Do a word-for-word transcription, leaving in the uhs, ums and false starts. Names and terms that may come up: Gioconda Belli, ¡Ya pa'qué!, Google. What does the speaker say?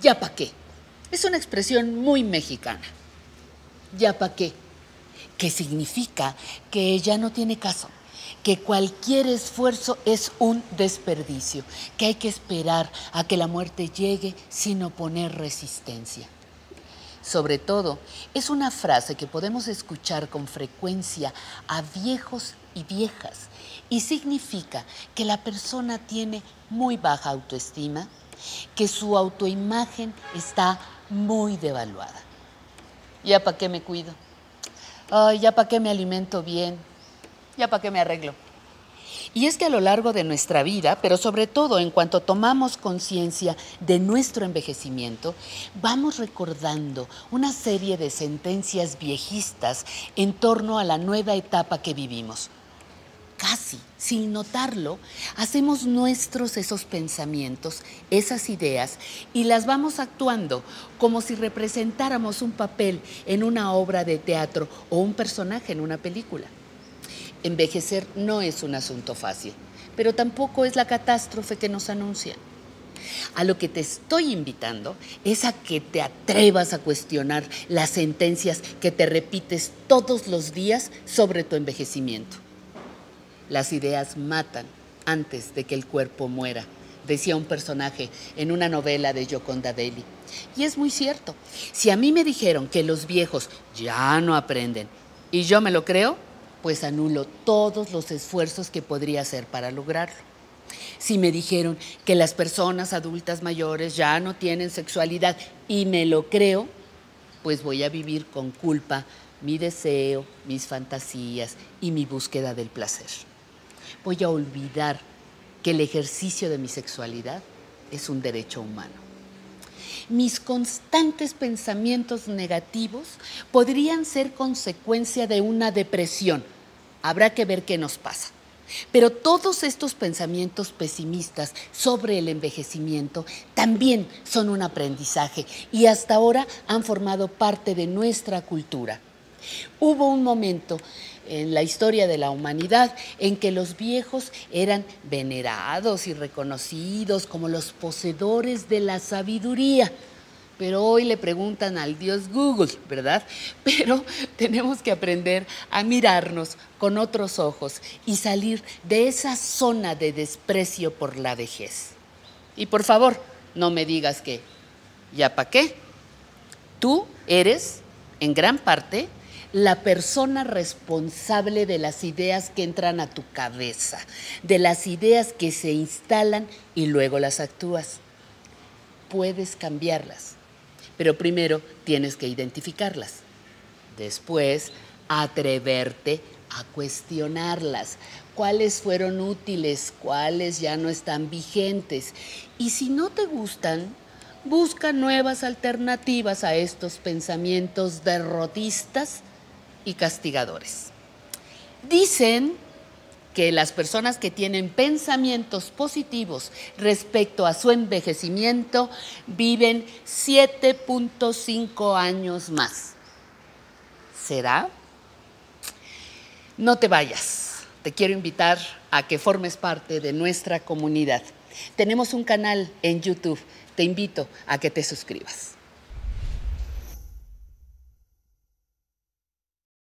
¿ya pa' qué? Es una expresión muy mexicana. ¿Ya pa' qué? Que significa que ya no tiene caso, que cualquier esfuerzo es un desperdicio, que hay que esperar a que la muerte llegue sin oponer resistencia. Sobre todo, es una frase que podemos escuchar con frecuencia a viejos y viejas y significa que la persona tiene muy baja autoestima, que su autoimagen está muy devaluada. ¿Ya para qué me cuido? Ay, ¿ya para qué me alimento bien? ¿Ya para qué me arreglo? Y es que a lo largo de nuestra vida, pero sobre todo en cuanto tomamos conciencia de nuestro envejecimiento, vamos recordando una serie de sentencias viejistas en torno a la nueva etapa que vivimos. Casi, sin notarlo, hacemos nuestros esos pensamientos, esas ideas, y las vamos actuando como si representáramos un papel en una obra de teatro o un personaje en una película. Envejecer no es un asunto fácil, pero tampoco es la catástrofe que nos anuncia. A lo que te estoy invitando es a que te atrevas a cuestionar las sentencias que te repites todos los días sobre tu envejecimiento. Las ideas matan antes de que el cuerpo muera, decía un personaje en una novela de Gioconda Belli. Y es muy cierto. Si a mí me dijeron que los viejos ya no aprenden y yo me lo creo, pues anulo todos los esfuerzos que podría hacer para lograrlo. Si me dijeron que las personas adultas mayores ya no tienen sexualidad y me lo creo, pues voy a vivir con culpa mi deseo, mis fantasías y mi búsqueda del placer. Voy a olvidar que el ejercicio de mi sexualidad es un derecho humano. Mis constantes pensamientos negativos podrían ser consecuencia de una depresión. Habrá que ver qué nos pasa. Pero todos estos pensamientos pesimistas sobre el envejecimiento también son un aprendizaje y hasta ahora han formado parte de nuestra cultura. Hubo un momento en la historia de la humanidad en que los viejos eran venerados y reconocidos como los poseedores de la sabiduría. Pero hoy le preguntan al dios Google, ¿verdad? Pero tenemos que aprender a mirarnos con otros ojos y salir de esa zona de desprecio por la vejez. Y por favor, no me digas que, ¿ya para qué? Tú eres, en gran parte, la persona responsable de las ideas que entran a tu cabeza, de las ideas que se instalan y luego las actúas. Puedes cambiarlas, pero primero tienes que identificarlas. Después, atreverte a cuestionarlas. ¿Cuáles fueron útiles? ¿Cuáles ya no están vigentes? Y si no te gustan, busca nuevas alternativas a estos pensamientos derrotistas y castigadores. Dicen que las personas que tienen pensamientos positivos respecto a su envejecimiento viven siete punto cinco años más. ¿Será? No te vayas. Te quiero invitar a que formes parte de nuestra comunidad. Tenemos un canal en YouTube. Te invito a que te suscribas.